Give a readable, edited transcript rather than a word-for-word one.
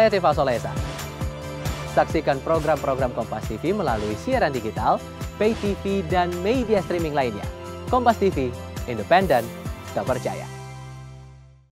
saya Tifa Solesa. Saksikan program-program Kompas TV melalui siaran digital, pay TV, dan media streaming lainnya. Kompas TV, independen, terpercaya.